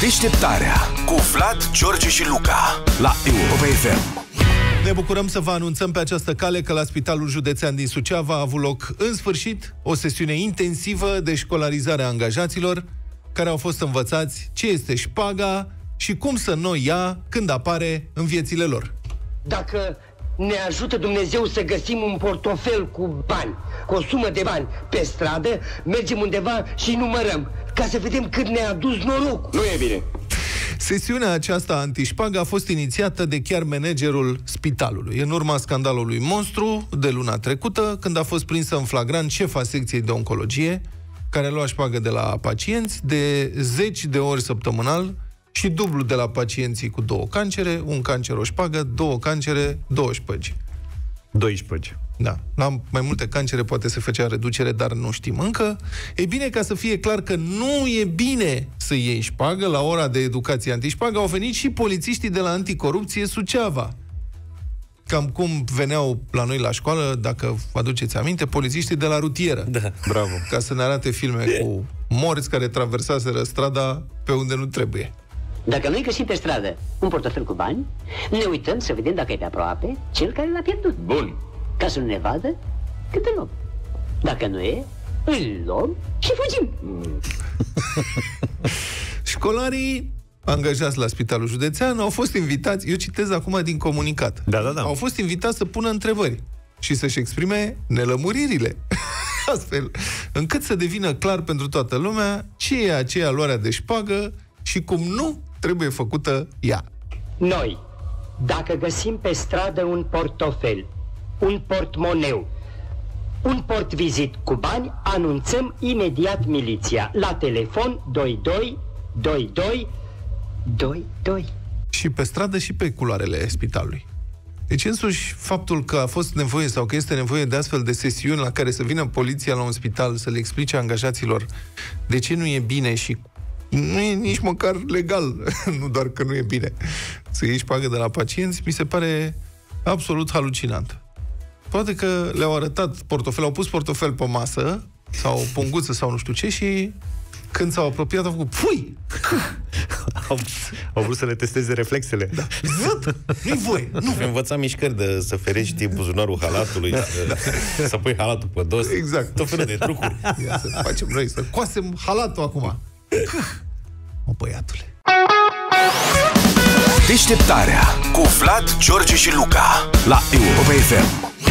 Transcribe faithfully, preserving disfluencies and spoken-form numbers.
Deșteptarea cu Vlad, George și Luca la Europa F M. Ne bucurăm să vă anunțăm pe această cale că la Spitalul Județean din Suceava a avut loc, în sfârșit, o sesiune intensivă de școlarizare a angajaților care au fost învățați ce este șpaga și cum să nu o ia când apare în viețile lor. Dacă ne ajută Dumnezeu să găsim un portofel cu bani, cu o sumă de bani pe stradă, mergem undeva și numărăm, ca să vedem cât ne-a dus norocul. Nu e bine. Sesiunea aceasta antișpag a fost inițiată de chiar managerul spitalului, în urma scandalului Monstru de luna trecută, când a fost prinsă în flagrant șefa secției de oncologie, care lua șpagă de la pacienți de zeci de ori săptămânal și dublu de la pacienții cu două cancere, un cancer o șpagă, două cancere, două șpăgi. douăsprezece. Da. La mai multe cancere poate se făcea reducere, dar nu știm încă. E bine, ca să fie clar că nu e bine să iei șpagă, la ora de educație antișpagă au venit și polițiștii de la anticorupție Suceava. Cam cum veneau la noi la școală, dacă vă aduceți aminte, polițiștii de la rutieră. Da. Bravo. Ca să ne arate filme cu morți care traversaseră strada pe unde nu trebuie. Dacă noi găsim pe stradă un portofel cu bani, ne uităm să vedem dacă e pe aproape cel care l-a pierdut. Bun. Ca să nu ne vadă cât îl luăm. Dacă nu e, îl luăm și fugim. Școlarii angajați la Spitalul Județean au fost invitați, eu citez acum din comunicat, da, da, da. Au fost invitați să pună întrebări și să-și exprime nelămuririle. Astfel, încât să devină clar pentru toată lumea ce e aceea luarea de șpagă și cum nu trebuie făcută ea. Noi, dacă găsim pe stradă un portofel, un portmoneu, un portvizit cu bani, anunțăm imediat miliția. La telefon doi doi doi doi doi doi. Și pe stradă și pe culoarele spitalului. Deci însuși faptul că a fost nevoie sau că este nevoie de astfel de sesiuni la care să vină poliția la un spital să le explice angajaților de ce nu e bine și nu e nici măcar legal, nu doar că nu e bine să iei șpagă de la pacienți, mi se pare absolut halucinant. Poate că le-au arătat portofel, au pus portofel pe masă, sau punguță, sau nu știu ce, și când s-au apropiat, au făcut pui! Au, au vrut să le testeze reflexele. Da. Văd! Nu-i voie! Nu. Învăța mișcări de să ferești buzunarul halatului, da, să, da. să pui halatul pe dos. Exact. Tot felul de trucuri. Ia să facem noi, să coasem halatul acum. Mă, băiatule. Deșteptarea cu Vlad, George și Luca la Europa F M.